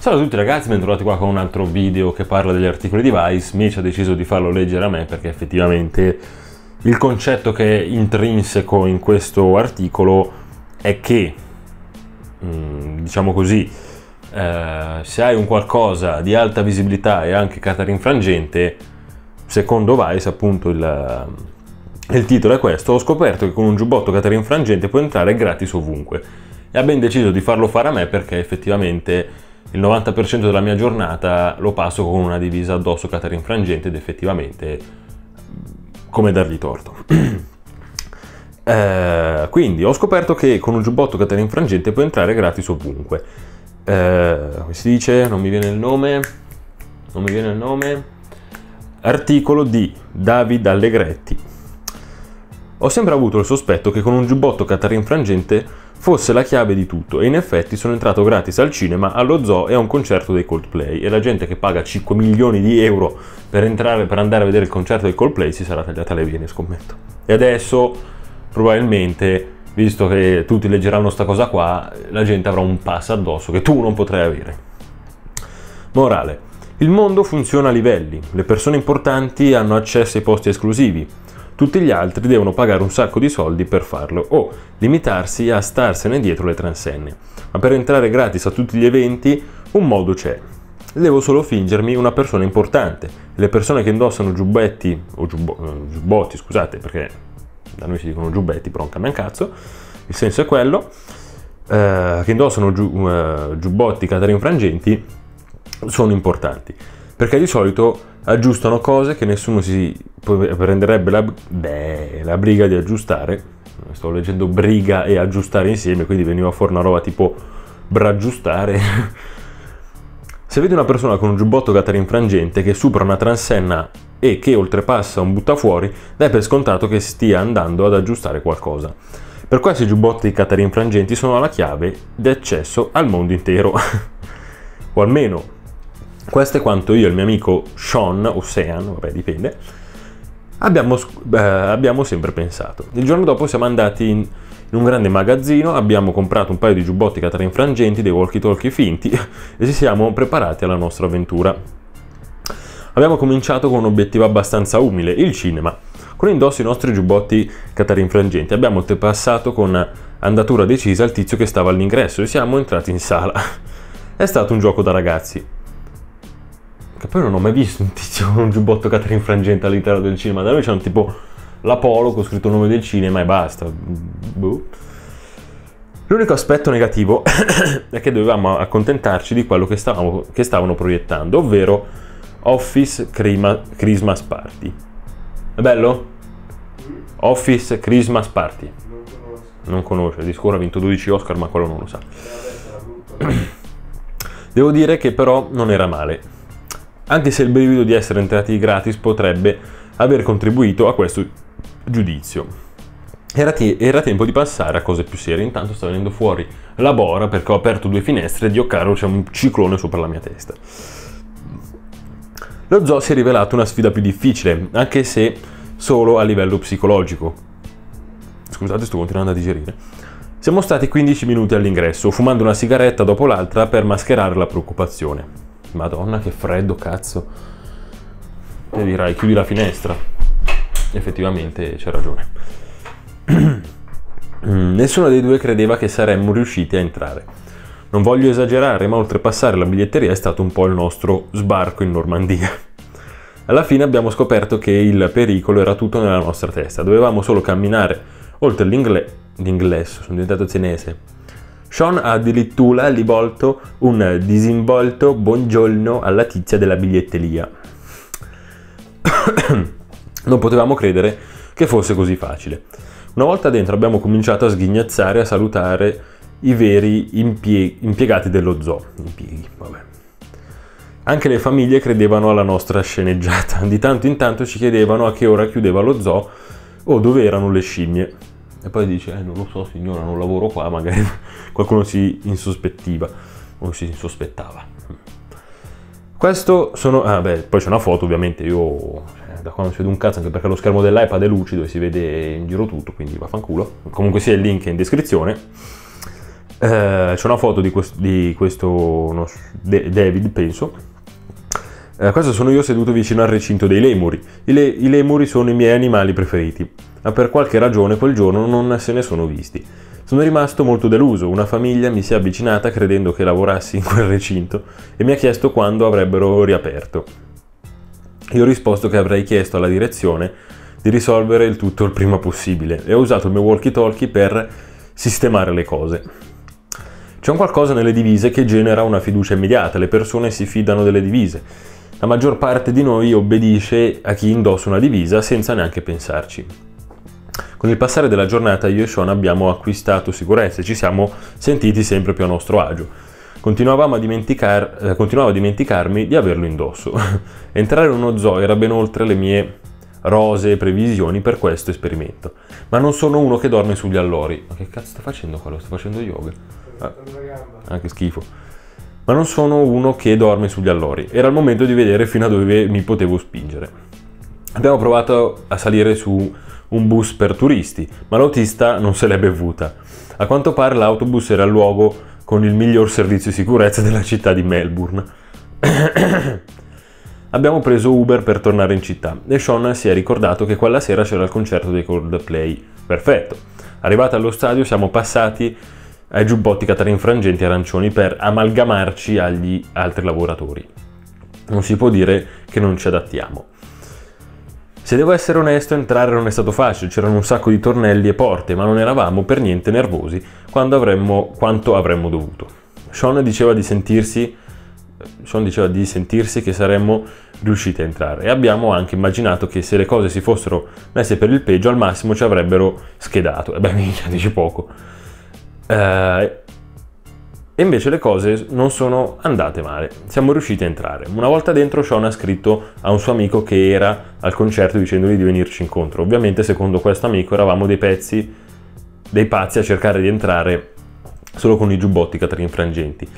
Ciao a tutti ragazzi, ben trovati qua con un altro video che parla degli articoli di Vice. Miece ha deciso di farlo leggere a me perché effettivamente il concetto che è intrinseco in questo articolo è che, diciamo così, se hai un qualcosa di alta visibilità e anche catarifrangente, secondo Vice appunto il titolo è questo: ho scoperto che con un giubbotto catarifrangente puoi entrare gratis ovunque, e ha ben deciso di farlo fare a me perché effettivamente il 90% della mia giornata lo passo con una divisa addosso catarifrangente ed effettivamente come dargli torto. Quindi ho scoperto che con un giubbotto catarifrangente puoi entrare gratis ovunque. Come si dice? Non mi viene il nome. Non mi viene il nome. Articolo di Davide Allegretti. Ho sempre avuto il sospetto che con un giubbotto catarifrangente fosse la chiave di tutto, e in effetti sono entrato gratis al cinema, allo zoo e a un concerto dei Coldplay, e la gente che paga 5 milioni di euro per andare a vedere il concerto dei Coldplay si sarà tagliata le vene, scommetto. E adesso probabilmente, visto che tutti leggeranno sta cosa qua, la gente avrà un pass addosso che tu non potrai avere. Morale: il mondo funziona a livelli, le persone importanti hanno accesso ai posti esclusivi, tutti gli altri devono pagare un sacco di soldi per farlo o limitarsi a starsene dietro le transenne. Ma per entrare gratis a tutti gli eventi un modo c'è. Devo solo fingermi una persona importante. Le persone che indossano giubbetti o giubbotti, scusate, perché da noi si dicono giubbetti, però non cambia un cazzo, il senso è quello, che indossano giubbotti catarifrangenti sono importanti, perché di solito aggiustano cose che nessuno si prenderebbe la briga di aggiustare. Sto leggendo briga e aggiustare insieme, quindi veniva fuori una roba tipo braggiustare. Se vedi una persona con un giubbotto catarifrangente che supera una transenna e che oltrepassa un buttafuori, dai per scontato che stia andando ad aggiustare qualcosa. Per questo i giubbotti catarifrangenti sono la chiave di accesso al mondo intero. O almeno questo è quanto io e il mio amico Sean, o Sean, vabbè dipende, abbiamo sempre pensato. Il giorno dopo siamo andati in un grande magazzino, abbiamo comprato un paio di giubbotti catarifrangenti, dei walkie talkie finti, e ci siamo preparati alla nostra avventura. Abbiamo cominciato con un obiettivo abbastanza umile, il cinema. Con indosso i nostri giubbotti catarifrangenti abbiamo oltrepassato con andatura decisa il tizio che stava all'ingresso e siamo entrati in sala. È stato un gioco da ragazzi, che poi non ho mai visto un tizio con un giubbotto catarifrangente all'interno del cinema. Da noi c'è un tipo l'Apollo con scritto il nome del cinema e basta. Boh. L'unico aspetto negativo è che dovevamo accontentarci di quello che stavano proiettando, ovvero Office Christmas Party. È bello? Office Christmas Party. Non conosce, di sicuro ha vinto 12 Oscar, ma quello non lo sa. Devo dire che però non era male, anche se il brivido di essere entrati gratis potrebbe aver contribuito a questo giudizio. Era tempo di passare a cose più serie. Intanto sta venendo fuori la bora perché ho aperto due finestre e Dio caro c'è un ciclone sopra la mia testa. Lo zoo si è rivelato una sfida più difficile, anche se solo a livello psicologico. Scusate, sto continuando a digerire. Siamo stati 15 minuti all'ingresso, fumando una sigaretta dopo l'altra per mascherare la preoccupazione. Madonna che freddo, cazzo. Te dirai chiudi la finestra. Effettivamente c'è ragione. Nessuno dei due credeva che saremmo riusciti a entrare. Non voglio esagerare, ma oltrepassare la biglietteria è stato un po' il nostro sbarco in Normandia. Alla fine abbiamo scoperto che il pericolo era tutto nella nostra testa. Dovevamo solo camminare oltre l'ingresso. Sono diventato cinese. Sean ha addirittura rivolto un disinvolto buongiorno alla tizia della biglietteria. Non potevamo credere che fosse così facile. Una volta dentro abbiamo cominciato a sghignazzare e a salutare i veri impiegati dello zoo. Impieghi, vabbè. Anche le famiglie credevano alla nostra sceneggiata. Di tanto in tanto ci chiedevano a che ora chiudeva lo zoo o dove erano le scimmie. E poi dice, non lo so signora, non lavoro qua, magari qualcuno si insospettiva o si insospettava. Questo sono... ah beh, poi c'è una foto ovviamente, io da qua non si vede un cazzo, anche perché lo schermo dell'iPad è lucido e si vede in giro tutto, quindi vaffanculo. Comunque sia, il link è in descrizione. C'è una foto di questo David, penso. Questo sono io seduto vicino al recinto dei lemuri. I lemuri sono i miei animali preferiti, ma per qualche ragione quel giorno non se ne sono visti. Sono rimasto molto deluso, una famiglia mi si è avvicinata credendo che lavorassi in quel recinto e mi ha chiesto quando avrebbero riaperto. Io ho risposto che avrei chiesto alla direzione di risolvere il tutto il prima possibile e ho usato il mio walkie-talkie per sistemare le cose. C'è un qualcosa nelle divise che genera una fiducia immediata, le persone si fidano delle divise. La maggior parte di noi obbedisce a chi indossa una divisa senza neanche pensarci. Con il passare della giornata io e Sean abbiamo acquistato sicurezza e ci siamo sentiti sempre più a nostro agio. Continuavo a dimenticarmi di averlo indosso. Entrare in uno zoo era ben oltre le mie rosee previsioni per questo esperimento. Ma non sono uno che dorme sugli allori. Ma che cazzo sta facendo qua? Lo sto facendo yoga. Ah, che schifo. Ma non sono uno che dorme sugli allori. Era il momento di vedere fino a dove mi potevo spingere. Abbiamo provato a salire su un bus per turisti, ma l'autista non se l'è bevuta. A quanto pare l'autobus era il luogo con il miglior servizio di sicurezza della città di Melbourne. Abbiamo preso Uber per tornare in città e Sean si è ricordato che quella sera c'era il concerto dei Coldplay. Perfetto. Arrivati allo stadio siamo passati ai giubbotti catarinfrangenti arancioni per amalgamarci agli altri lavoratori. Non si può dire che non ci adattiamo. Se devo essere onesto, entrare non è stato facile, c'erano un sacco di tornelli e porte, ma non eravamo per niente nervosi quanto avremmo dovuto. Sean diceva di sentirsi che saremmo riusciti a entrare e abbiamo anche immaginato che se le cose si fossero messe per il peggio al massimo ci avrebbero schedato. E beh, minchia, dici poco. E invece le cose non sono andate male, siamo riusciti a entrare. Una volta dentro Sean ha scritto a un suo amico che era al concerto dicendogli di venirci incontro. Ovviamente secondo questo amico eravamo dei pazzi a cercare di entrare solo con i giubbotti catarinfrangenti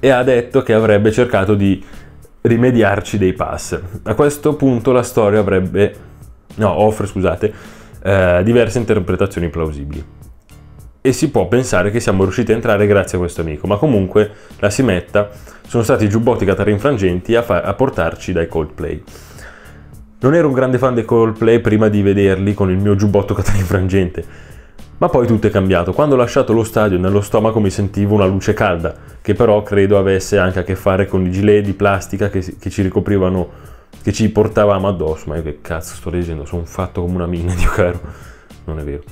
e ha detto che avrebbe cercato di rimediarci dei pass. A questo punto la storia offre diverse interpretazioni plausibili. E si può pensare che siamo riusciti a entrare grazie a questo amico, ma comunque la si metta, sono stati i giubbotti catarinfrangenti a portarci dai Coldplay. Non ero un grande fan dei Coldplay prima di vederli con il mio giubbotto catarinfrangente, ma poi tutto è cambiato. Quando ho lasciato lo stadio nello stomaco mi sentivo una luce calda, che però credo avesse anche a che fare con i gilet di plastica che ci ricoprivano, che ci portavamo addosso. Ma io che cazzo sto leggendo, sono fatto come una mina, Dio caro, non è vero.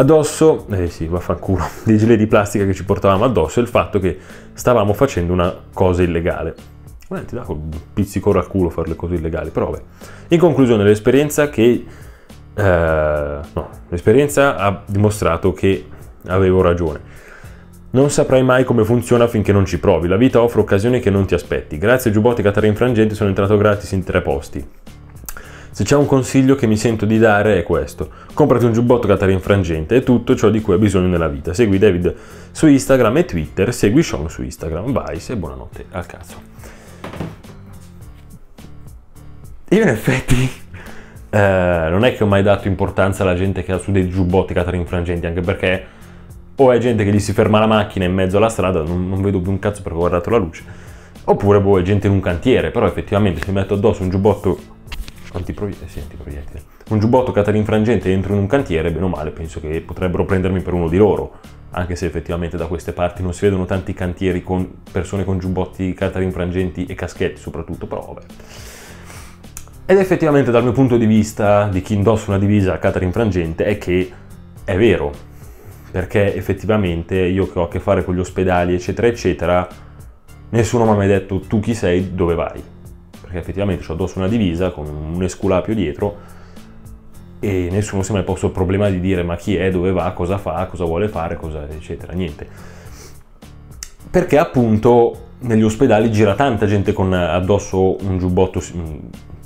Addosso, vaffanculo, dei gilet di plastica che ci portavamo addosso e il fatto che stavamo facendo una cosa illegale. Ti dà col pizzicore al culo fare le cose illegali, però vabbè. In conclusione, l'esperienza ha dimostrato che avevo ragione. Non saprai mai come funziona finché non ci provi. La vita offre occasioni che non ti aspetti. Grazie ai giubbotti catarinfrangenti sono entrato gratis in 3 posti. Se c'è un consiglio che mi sento di dare è questo: comprati un giubbotto catarinfrangente, è tutto ciò di cui hai bisogno nella vita. Segui David su Instagram e Twitter, segui Sean su Instagram, Vice e buonanotte al cazzo. Io in effetti non è che ho mai dato importanza alla gente che ha su dei giubbotti catarinfrangenti, anche perché o è gente che gli si ferma la macchina in mezzo alla strada, non vedo più un cazzo perché ho guardato la luce, oppure è gente in un cantiere, però effettivamente se mi metto addosso un giubbotto antiproiettile. Un giubbotto catarinfrangente entro in un cantiere, bene o male, penso che potrebbero prendermi per uno di loro, anche se effettivamente da queste parti non si vedono tanti cantieri con persone con giubbotti catarinfrangenti e caschette soprattutto, però vabbè. Ed effettivamente dal mio punto di vista, di chi indossa una divisa catarinfrangente, è che è vero, perché effettivamente io che ho a che fare con gli ospedali eccetera eccetera, nessuno mi ha mai detto tu chi sei, dove vai. Perché effettivamente ho addosso una divisa con un esculapio dietro e nessuno si è mai posto il problema di dire ma chi è, dove va, cosa vuole fare, eccetera, niente. Perché appunto negli ospedali gira tanta gente con addosso un giubbotto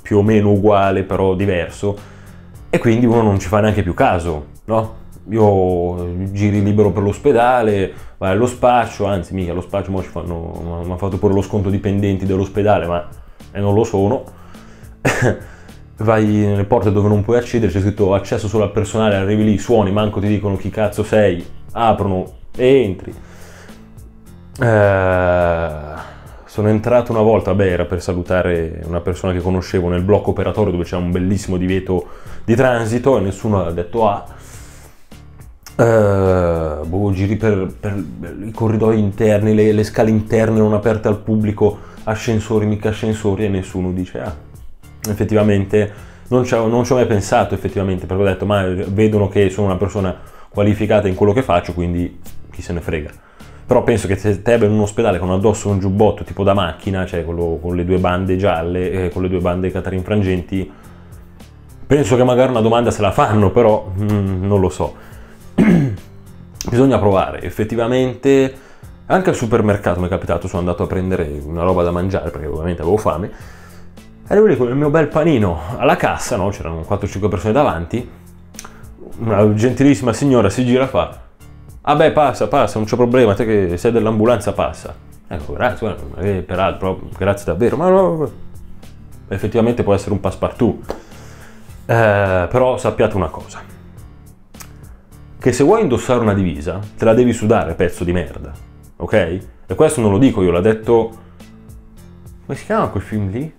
più o meno uguale però diverso e quindi uno non ci fa neanche più caso, no? Io giri libero per l'ospedale, vai allo spaccio, anzi mica allo spaccio, mi hanno fatto pure lo sconto dipendenti dell'ospedale, ma e non lo sono vai nelle porte dove non puoi accedere, c'è scritto accesso solo al personale, arrivi lì, suoni, manco ti dicono chi cazzo sei, aprono e entri. Sono entrato una volta, vabbè, era per salutare una persona che conoscevo nel blocco operatorio dove c'è un bellissimo divieto di transito e nessuno ha detto ah. Boh, giri per i corridoi interni, le scale interne non aperte al pubblico, ascensori, mica ascensori, e nessuno dice ah. Effettivamente non ci ho mai pensato, effettivamente, perché ho detto ma vedono che sono una persona qualificata in quello che faccio, quindi chi se ne frega. Però penso che se te vai in un ospedale con addosso un giubbotto tipo da macchina, cioè quello con le due bande gialle, con le due bande catarinfrangenti, penso che magari una domanda se la fanno, però non lo so. Bisogna provare. Effettivamente anche al supermercato mi è capitato, sono andato a prendere una roba da mangiare perché ovviamente avevo fame, arrivo lì con il mio bel panino alla cassa, no? C'erano 4-5 persone davanti, una gentilissima signora si gira e fa ah beh, passa, passa, non c'è problema, te che sei dell'ambulanza passa. Ecco, grazie, peraltro, grazie davvero, ma no, effettivamente può essere un passepartout. Però sappiate una cosa, che se vuoi indossare una divisa, te la devi sudare, pezzo di merda, ok? E questo non lo dico io, l'ha detto... come si chiama quel film lì?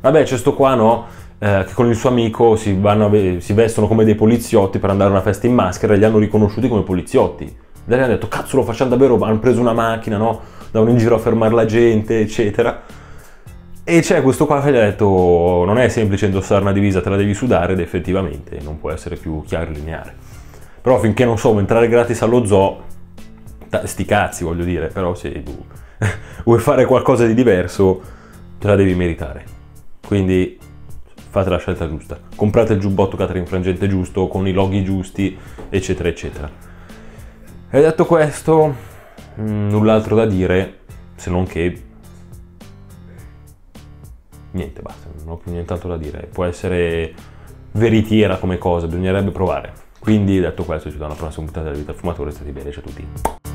Vabbè, c'è sto qua, no? Che con il suo amico si vestono come dei poliziotti per andare a una festa in maschera e li hanno riconosciuti come poliziotti. E lei ha detto, cazzo lo facciamo davvero, hanno preso una macchina, no? Andavano in giro a fermare la gente, eccetera. E c'è questo qua che gli ha detto, non è semplice indossare una divisa, te la devi sudare, ed effettivamente non può essere più chiaro e lineare. Però finché non so, entrare gratis allo zoo, sti cazzi voglio dire, però se tu vuoi fare qualcosa di diverso, te la devi meritare. Quindi... fate la scelta giusta, comprate il giubbotto catarinfrangente giusto, con i loghi giusti, eccetera, eccetera. E detto questo, null'altro da dire, se non che... niente, basta, non ho più nient'altro da dire. Può essere veritiera come cosa, bisognerebbe provare. Quindi, detto questo, ci vediamo alla prossima puntata della Vita del Fumatore, state bene, ciao a tutti.